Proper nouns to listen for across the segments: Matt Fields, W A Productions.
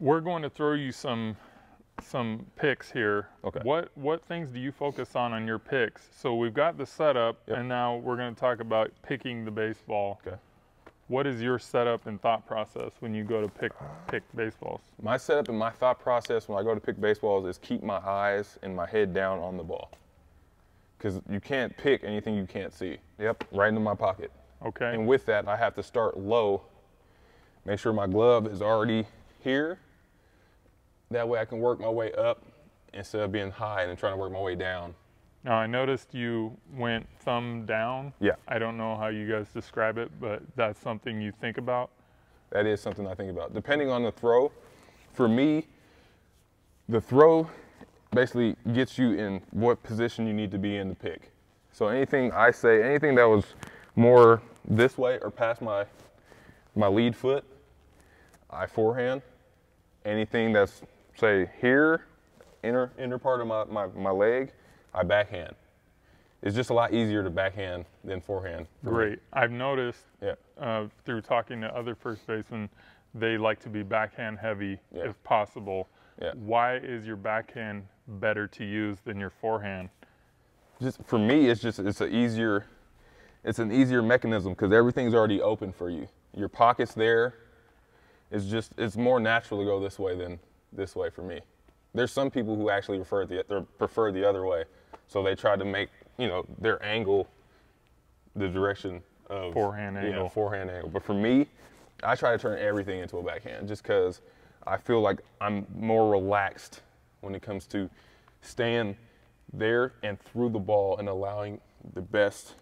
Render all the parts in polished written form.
We're going to throw you some picks here. Okay. What things do you focus on your picks? So we've got the setup, yep. And now we're going to talk about picking the baseball. Okay. What is your setup and thought process when you go to pick baseballs? My setup and my thought process when I go to pick baseballs is keep my eyes and my head down on the ball. Because you can't pick anything you can't see. Yep. Right into my pocket. Okay. And with that, I have to start low, make sure my glove is already here. That way I can work my way up instead of being high and then trying to work my way down. Now I noticed you went thumb down. Yeah. I don't know how you guys describe it, but that's something you think about? That is something I think about. Depending on the throw, for me, the throw basically gets you in what position you need to be in to pick. So anything I say, anything that was more this way or past my lead foot, I forehand. Anything that's, say, here, inner part of my leg, I backhand. It's just a lot easier to backhand than forehand. Great. I've noticed, yeah, through talking to other first basemen, they like to be backhand heavy, yeah, if possible. Yeah. Why is your backhand better to use than your forehand? Just for me, it's an easier mechanism because everything's already open for you. Your pocket's there. It's more natural to go this way than this way for me. There's some people who actually prefer the other way, so they try to make, you know, their angle the direction of forehand angle. You know, forehand angle. But for me, I try to turn everything into a backhand just because I feel like I'm more relaxed when it comes to staying there and through the ball and allowing the best,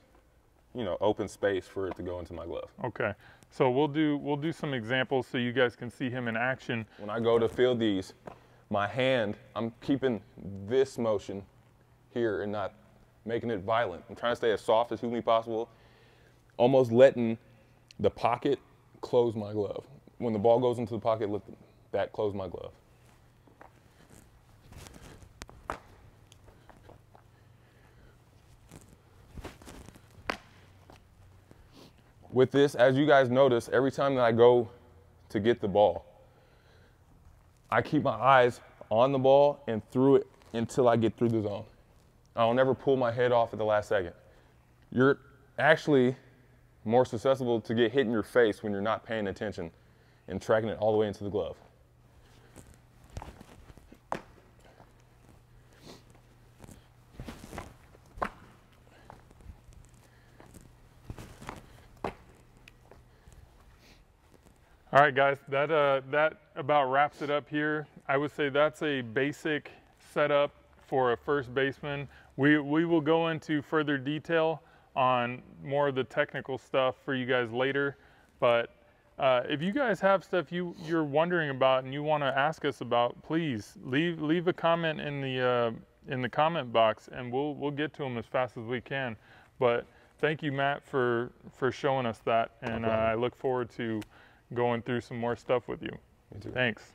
you know, open space for it to go into my glove. Okay. So we'll do some examples so you guys can see him in action. When I go to field these, my hand, I'm keeping this motion here and not making it violent. I'm trying to stay as soft as humanly possible, almost letting the pocket close my glove. When the ball goes into the pocket, let that close my glove. With this, as you guys notice, every time that I go to get the ball, I keep my eyes on the ball and through it until I get through the zone. I'll never pull my head off at the last second. You're actually more susceptible to get hit in your face when you're not paying attention and tracking it all the way into the glove. All right, guys, that about wraps it up here. I would say that's a basic setup for a first baseman. We will go into further detail on more of the technical stuff for you guys later. But if you guys have stuff you're wondering about and you want to ask us about, please leave a comment in the comment box, and we'll get to them as fast as we can. But thank you, Matt, for showing us that, and I look forward to going through some more stuff with you. Thanks.